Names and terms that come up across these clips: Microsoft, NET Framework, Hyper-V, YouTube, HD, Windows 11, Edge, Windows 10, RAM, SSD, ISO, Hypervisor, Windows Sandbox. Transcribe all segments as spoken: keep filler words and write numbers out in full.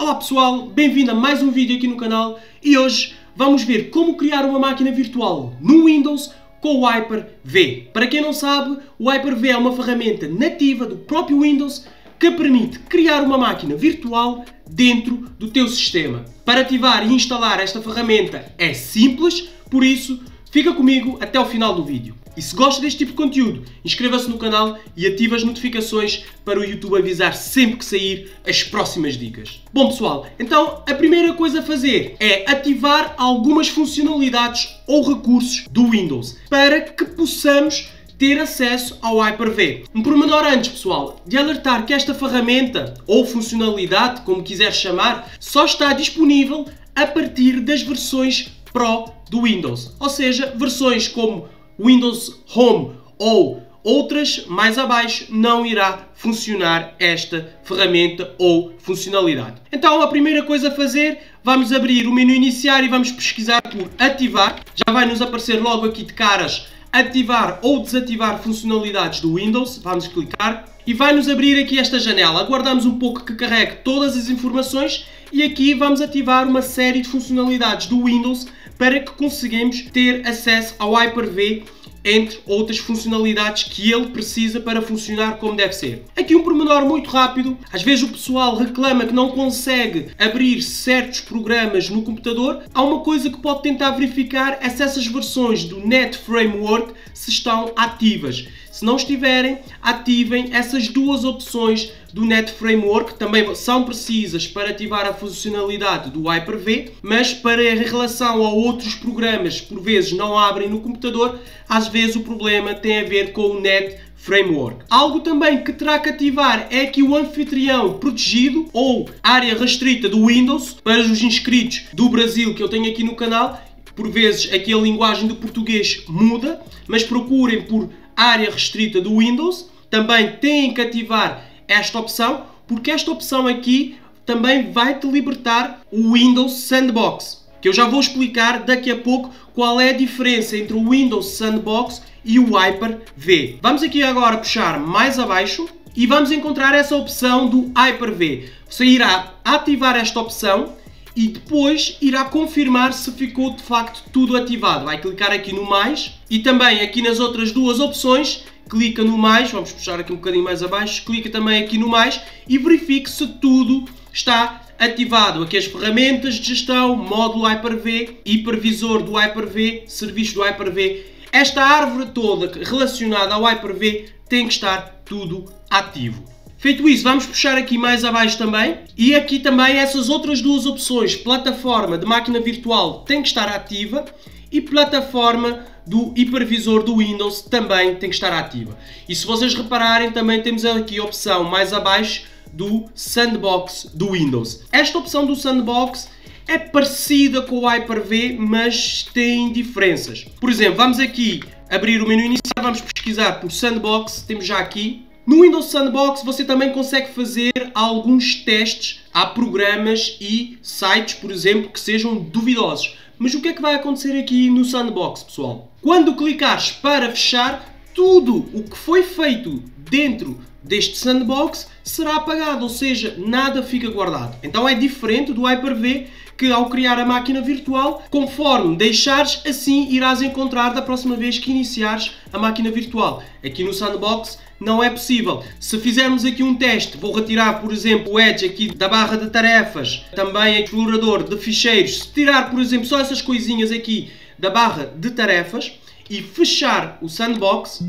Olá pessoal, bem-vindo a mais um vídeo aqui no canal e hoje vamos ver como criar uma máquina virtual no Windows com o Hyper-V. Para quem não sabe, o Hyper-V é uma ferramenta nativa do próprio Windows que permite criar uma máquina virtual dentro do teu sistema. Para ativar e instalar esta ferramenta é simples, por isso fica comigo até o final do vídeo. E se gosta deste tipo de conteúdo, inscreva-se no canal e ative as notificações para o YouTube avisar sempre que sair as próximas dicas. Bom pessoal, então a primeira coisa a fazer é ativar algumas funcionalidades ou recursos do Windows para que possamos ter acesso ao Hyper-V. Um pormenor antes, pessoal, de alertar que esta ferramenta ou funcionalidade, como quiser chamar, só está disponível a partir das versões Pro do Windows, ou seja, versões como Windows Home ou outras mais abaixo não irá funcionar esta ferramenta ou funcionalidade. Então a primeira coisa a fazer, vamos abrir o menu iniciar e vamos pesquisar por ativar. Já vai nos aparecer logo aqui de caras ativar ou desativar funcionalidades do Windows. Vamos clicar e vai nos abrir aqui esta janela. Aguardamos um pouco que carregue todas as informações e aqui vamos ativar uma série de funcionalidades do Windows para que consigamos ter acesso ao Hyper-V, entre outras funcionalidades que ele precisa para funcionar como deve ser. Aqui um pormenor muito rápido, às vezes o pessoal reclama que não consegue abrir certos programas no computador. Há uma coisa que pode tentar verificar é se essas versões do net Framework se estão ativas. Se não estiverem, ativem essas duas opções do net Framework, também são precisas para ativar a funcionalidade do Hyper-V, mas para em relação a outros programas por vezes não abrem no computador, às vezes o problema tem a ver com o net Framework. Algo também que terá que ativar é aqui o anfitrião protegido ou área restrita do Windows para os inscritos do Brasil que eu tenho aqui no canal. Por vezes aqui a linguagem do português muda, mas procurem por área restrita do Windows. Também têm que ativar esta opção, porque esta opção aqui também vai te libertar o Windows Sandbox, que eu já vou explicar daqui a pouco qual é a diferença entre o Windows Sandbox e o Hyper-V. Vamos aqui agora puxar mais abaixo e vamos encontrar essa opção do Hyper-V. Você irá ativar esta opção e depois irá confirmar se ficou de facto tudo ativado. Vai clicar aqui no mais e também aqui nas outras duas opções. Clica no mais, vamos puxar aqui um bocadinho mais abaixo, clica também aqui no mais e verifique se tudo está ativado. Aqui as ferramentas de gestão, módulo Hyper-V, hipervisor do Hyper-V, serviço do Hyper-V. Esta árvore toda relacionada ao Hyper-V tem que estar tudo ativo. Feito isso, vamos puxar aqui mais abaixo também e aqui também essas outras duas opções, plataforma de máquina virtual tem que estar ativa e plataforma do hipervisor do Windows também tem que estar ativa. E se vocês repararem também temos aqui a opção mais abaixo do Sandbox do Windows. Esta opção do Sandbox é parecida com o Hyper-V, mas tem diferenças. Por exemplo, vamos aqui abrir o menu inicial, vamos pesquisar por Sandbox, temos já aqui. No Windows Sandbox você também consegue fazer alguns testes a programas e sites, por exemplo, que sejam duvidosos. Mas o que é que vai acontecer aqui no Sandbox, pessoal? Quando clicares para fechar, tudo o que foi feito dentro deste Sandbox será apagado, ou seja, nada fica guardado. Então é diferente do Hyper-V, que ao criar a máquina virtual, conforme deixares, assim irás encontrar da próxima vez que iniciares a máquina virtual. Aqui no Sandbox não é possível. Se fizermos aqui um teste, vou retirar, por exemplo, o Edge aqui da barra de tarefas, também explorador de ficheiros. Se tirar, por exemplo, só essas coisinhas aqui da barra de tarefas e fechar o Sandbox,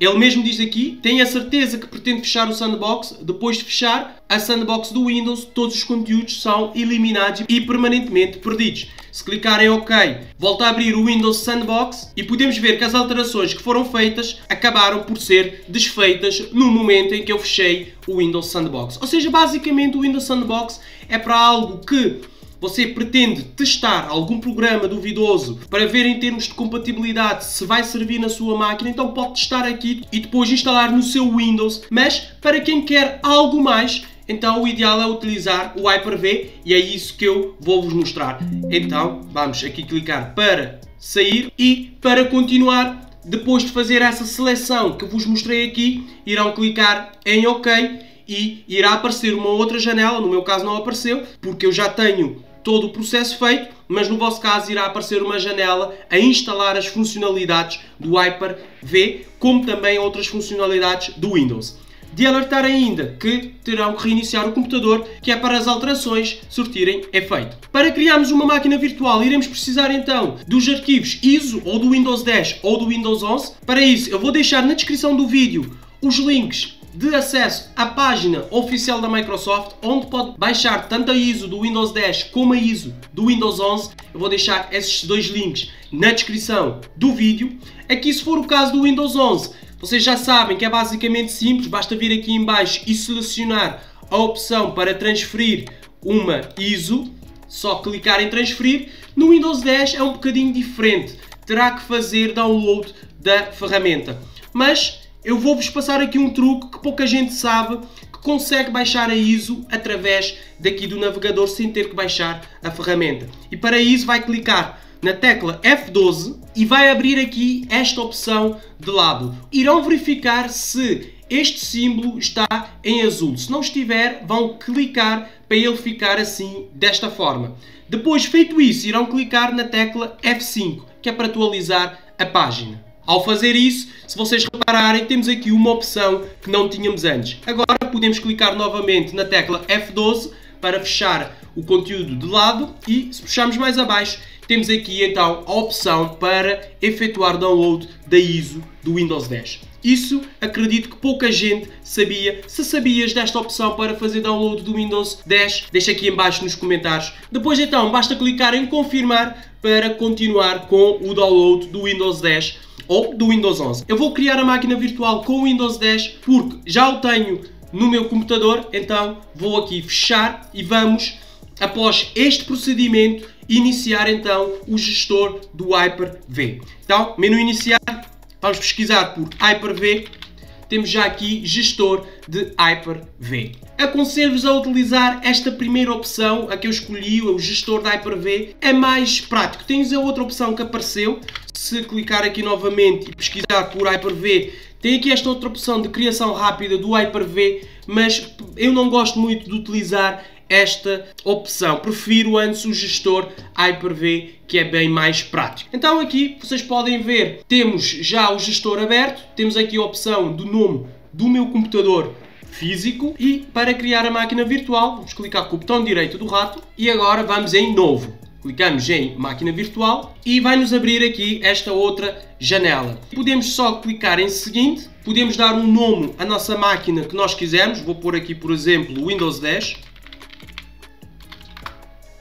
ele mesmo diz aqui, tenha a certeza que pretende fechar o Sandbox. Depois de fechar a Sandbox do Windows, todos os conteúdos são eliminados e permanentemente perdidos. Se clicar em OK, volta a abrir o Windows Sandbox e podemos ver que as alterações que foram feitas acabaram por ser desfeitas no momento em que eu fechei o Windows Sandbox. Ou seja, basicamente o Windows Sandbox é para algo que você pretende testar algum programa duvidoso para ver em termos de compatibilidade se vai servir na sua máquina, então pode testar aqui e depois instalar no seu Windows. Mas para quem quer algo mais, então o ideal é utilizar o Hyper-V e é isso que eu vou vos mostrar. Então vamos aqui clicar para sair e para continuar. Depois de fazer essa seleção que vos mostrei aqui, irão clicar em OK e irá aparecer uma outra janela. No meu caso não apareceu, porque eu já tenho todo o processo feito, mas no vosso caso irá aparecer uma janela a instalar as funcionalidades do Hyper-V, como também outras funcionalidades do Windows. De alertar ainda que terão que reiniciar o computador, que é para as alterações surtirem efeito. Para criarmos uma máquina virtual iremos precisar então dos arquivos I S O ou do Windows dez ou do Windows onze. Para isso eu vou deixar na descrição do vídeo os links de acesso à página oficial da Microsoft, onde pode baixar tanto a I S O do Windows dez como a I S O do Windows onze. Eu vou deixar esses dois links na descrição do vídeo. Aqui, se for o caso do Windows onze, vocês já sabem que é basicamente simples, basta vir aqui em baixo e selecionar a opção para transferir uma I S O, só clicar em transferir. No Windows dez é um bocadinho diferente, terá que fazer download da ferramenta. Mas eu vou-vos passar aqui um truque que pouca gente sabe, que consegue baixar a I S O através daqui do navegador sem ter que baixar a ferramenta. E para isso vai clicar na tecla F doze e vai abrir aqui esta opção de lado. Irão verificar se este símbolo está em azul. Se não estiver, vão clicar para ele ficar assim, desta forma. Depois, feito isso, irão clicar na tecla F cinco, que é para atualizar a página. Ao fazer isso, se vocês repararem, temos aqui uma opção que não tínhamos antes. Agora podemos clicar novamente na tecla F doze para fechar o conteúdo de lado e, se puxarmos mais abaixo, temos aqui então a opção para efetuar download da I S O do Windows dez. Isso acredito que pouca gente sabia. Se sabias desta opção para fazer download do Windows dez, deixa aqui em baixo nos comentários. Depois então basta clicar em confirmar para continuar com o download do Windows dez ou do Windows onze. Eu vou criar a máquina virtual com o Windows dez porque já o tenho no meu computador, então vou aqui fechar e vamos, após este procedimento, iniciar então o gestor do Hyper-V. Então, menu iniciar, vamos pesquisar por Hyper-V. Temos já aqui gestor de Hyper-V. Aconselho-vos a utilizar esta primeira opção, a que eu escolhi, o gestor de Hyper-V. É mais prático. Tens a outra opção que apareceu. Se clicar aqui novamente e pesquisar por Hyper-V, tem aqui esta outra opção de criação rápida do Hyper-V, mas eu não gosto muito de utilizar esta opção, prefiro antes o gestor Hyper-V, que é bem mais prático. Então aqui vocês podem ver, temos já o gestor aberto, temos aqui a opção do nome do meu computador físico e para criar a máquina virtual, vamos clicar com o botão direito do rato e agora vamos em novo. Clicamos em máquina virtual e vai-nos abrir aqui esta outra janela. Podemos só clicar em seguinte, podemos dar um nome à nossa máquina que nós quisermos, vou pôr aqui por exemplo Windows dez.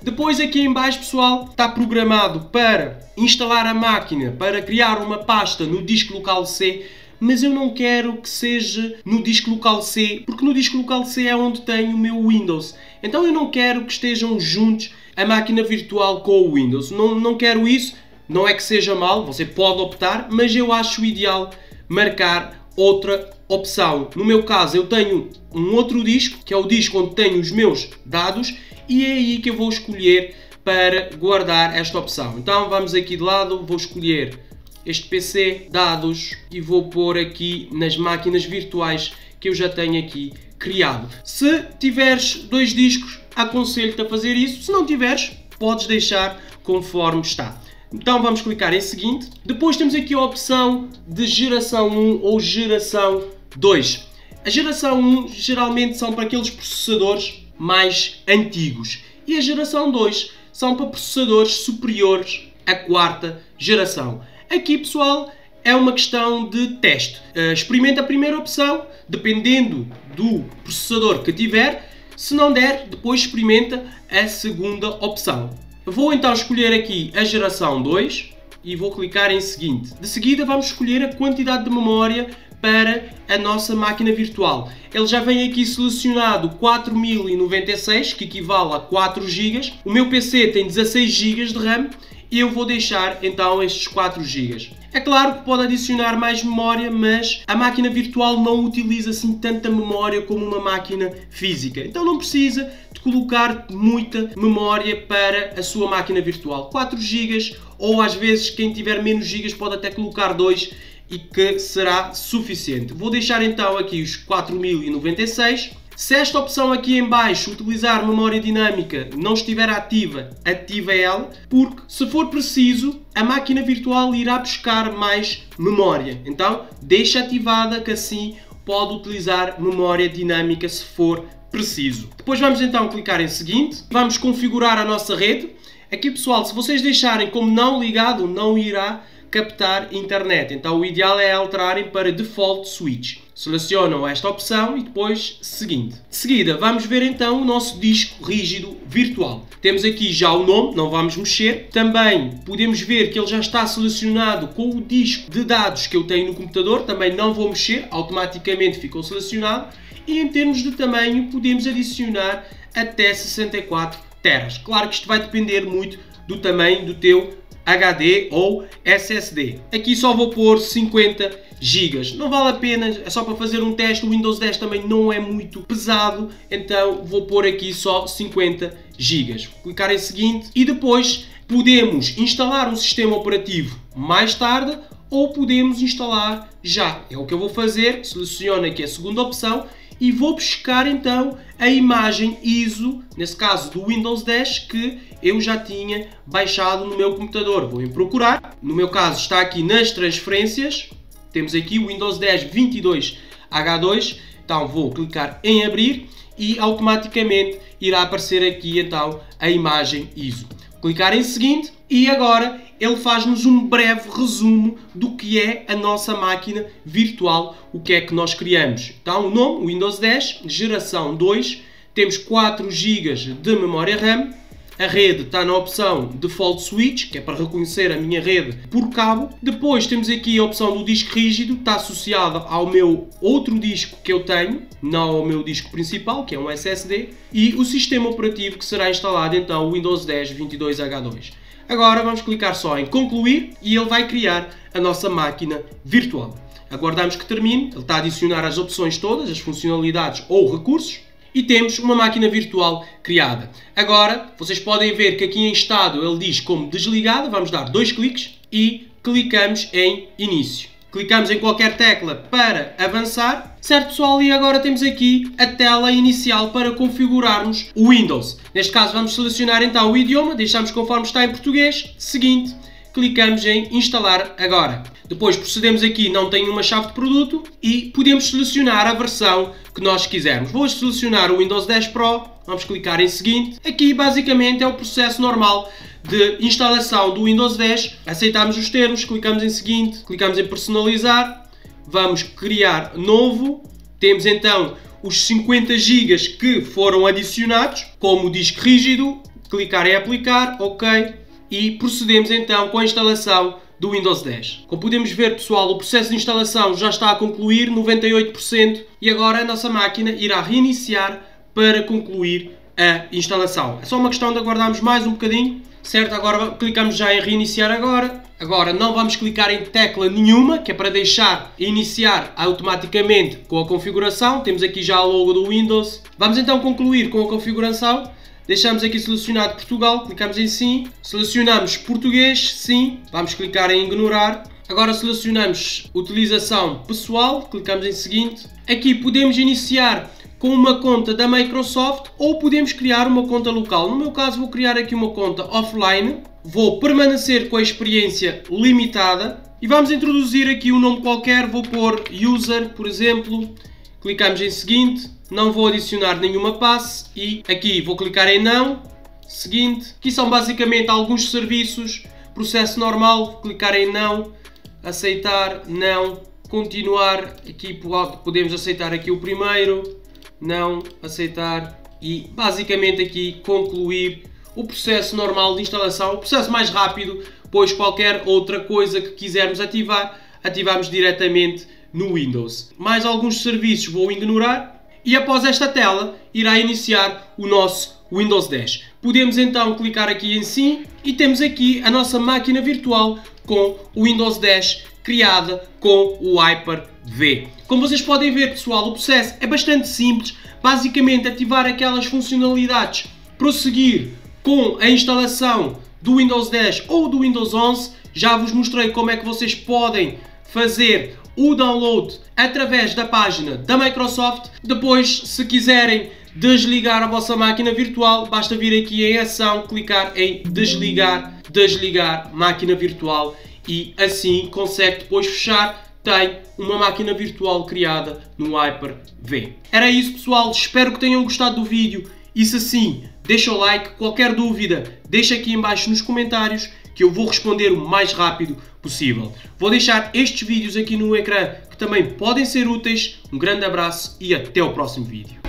Depois aqui em baixo, pessoal, está programado para instalar a máquina, para criar uma pasta no disco local C, mas eu não quero que seja no disco local C, porque no disco local C é onde tenho o meu Windows. Então eu não quero que estejam juntos a máquina virtual com o Windows. Não, não quero isso, não é que seja mal, você pode optar, mas eu acho ideal marcar outra opção. No meu caso, eu tenho um outro disco, que é o disco onde tenho os meus dados, e é aí que eu vou escolher para guardar esta opção. Então vamos aqui de lado, vou escolher este P C, dados, e vou pôr aqui nas máquinas virtuais que eu já tenho aqui criado. Se tiveres dois discos, aconselho-te a fazer isso. Se não tiveres, podes deixar conforme está. Então vamos clicar em seguinte. Depois temos aqui a opção de geração um ou geração dois. A geração um geralmente são para aqueles processadores mais antigos e a geração dois são para processadores superiores à quarta geração. Aqui, pessoal, é uma questão de teste. Experimenta a primeira opção, dependendo do processador que tiver. Se não der, depois experimenta a segunda opção. Vou então escolher aqui a geração dois e vou clicar em seguinte. De seguida vamos escolher a quantidade de memória para a nossa máquina virtual. Ele já vem aqui selecionado quatro mil e noventa e seis, que equivale a quatro gigas. O meu P C tem dezasseis gigas de RAM e eu vou deixar então estes quatro gigas. É claro que pode adicionar mais memória, mas a máquina virtual não utiliza assim tanta memória como uma máquina física. Então não precisa de colocar muita memória para a sua máquina virtual. quatro gigas, ou às vezes quem tiver menos gigas pode até colocar dois e que será suficiente. Vou deixar então aqui os quatro mil e noventa e seis. Se esta opção aqui em baixo, utilizar memória dinâmica, não estiver ativa, ativa ela, porque se for preciso, a máquina virtual irá buscar mais memória. Então, deixa ativada que assim pode utilizar memória dinâmica se for preciso. Depois vamos então clicar em seguinte, vamos configurar a nossa rede. Aqui pessoal, se vocês deixarem como não ligado, não irá captar internet, então o ideal é alterarem para Default Switch. Selecionam esta opção e depois seguinte. De seguida vamos ver então o nosso disco rígido virtual. Temos aqui já o nome, não vamos mexer. Também podemos ver que ele já está selecionado com o disco de dados que eu tenho no computador, também não vou mexer, automaticamente ficou selecionado. E em termos de tamanho podemos adicionar até sessenta e quatro teras. Claro que isto vai depender muito do tamanho do teu H D ou S S D. Aqui só vou pôr cinquenta gigas. Não vale a pena, é só para fazer um teste. O Windows dez também não é muito pesado, então vou pôr aqui só cinquenta gigas. Clicar em seguinte e depois podemos instalar um sistema operativo mais tarde ou podemos instalar já. É o que eu vou fazer. Seleciono aqui a segunda opção e vou buscar então a imagem I S O, nesse caso do Windows dez, que eu já tinha baixado no meu computador. Vou em procurar, no meu caso está aqui nas transferências, temos aqui o Windows dez vinte e dois H dois, então vou clicar em abrir e automaticamente irá aparecer aqui então a imagem I S O. Clicar em seguinte e agora ele faz-nos um breve resumo do que é a nossa máquina virtual, o que é que nós criamos. Então o nome, Windows dez, geração dois, temos quatro gigas de memória RAM, a rede está na opção Default Switch, que é para reconhecer a minha rede por cabo. Depois temos aqui a opção do disco rígido, está associada ao meu outro disco que eu tenho, não ao meu disco principal, que é um S S D, e o sistema operativo que será instalado então o Windows dez vinte e dois H dois. Agora vamos clicar só em concluir e ele vai criar a nossa máquina virtual. Aguardamos que termine, ele está a adicionar as opções todas, as funcionalidades ou recursos e temos uma máquina virtual criada. Agora vocês podem ver que aqui em estado ele diz como desligado, vamos dar dois cliques e clicamos em início. Clicamos em qualquer tecla para avançar, certo pessoal? E agora temos aqui a tela inicial para configurarmos o Windows. Neste caso vamos selecionar então o idioma, deixamos conforme está em português, seguinte, clicamos em instalar agora. Depois procedemos aqui, não tem uma chave de produto e podemos selecionar a versão que nós quisermos. Vou selecionar o Windows dez Pro, vamos clicar em seguinte. Aqui basicamente é o processo normal de instalação do Windows dez, aceitamos os termos, clicamos em seguinte, clicamos em personalizar, vamos criar novo, temos então os cinquenta gigas que foram adicionados, como o disco rígido, clicar em aplicar, ok, e procedemos então com a instalação do Windows dez. Como podemos ver pessoal, o processo de instalação já está a concluir, noventa e oito por cento, e agora a nossa máquina irá reiniciar para concluir a instalação. É só uma questão de aguardarmos mais um bocadinho. Certo, agora clicamos já em reiniciar agora. Agora não vamos clicar em tecla nenhuma, que é para deixar iniciar automaticamente com a configuração. Temos aqui já o logo do Windows. Vamos então concluir com a configuração. Deixamos aqui selecionado Portugal, clicamos em sim. Selecionamos português, sim. Vamos clicar em ignorar. Agora selecionamos utilização pessoal, clicamos em seguinte. Aqui podemos iniciar com uma conta da Microsoft ou podemos criar uma conta local. No meu caso vou criar aqui uma conta offline, vou permanecer com a experiência limitada e vamos introduzir aqui um nome qualquer, vou pôr user por exemplo, clicamos em seguinte, não vou adicionar nenhuma passe e aqui vou clicar em não, seguinte, aqui são basicamente alguns serviços, processo normal, clicar em não, aceitar, não, continuar, aqui podemos aceitar aqui o primeiro, não, aceitar e basicamente aqui concluir o processo normal de instalação, o processo mais rápido, pois qualquer outra coisa que quisermos ativar, ativamos diretamente no Windows. Mais alguns serviços vou ignorar e após esta tela irá iniciar o nosso Windows dez. Podemos então clicar aqui em sim e temos aqui a nossa máquina virtual com o Windows dez criada com o Hyper-V. Como vocês podem ver pessoal, o processo é bastante simples, basicamente ativar aquelas funcionalidades, prosseguir com a instalação do Windows dez ou do Windows onze, já vos mostrei como é que vocês podem fazer o download através da página da Microsoft. Depois, se quiserem desligar a vossa máquina virtual, basta vir aqui em ação, clicar em desligar, desligar máquina virtual, e assim consegue depois fechar. Tem uma máquina virtual criada no Hyper-V. Era isso, pessoal, espero que tenham gostado do vídeo, e se assim, deixa o like. Qualquer dúvida, deixa aqui em baixo nos comentários, que eu vou responder o mais rápido possível. Vou deixar estes vídeos aqui no ecrã, que também podem ser úteis. Um grande abraço e até o próximo vídeo.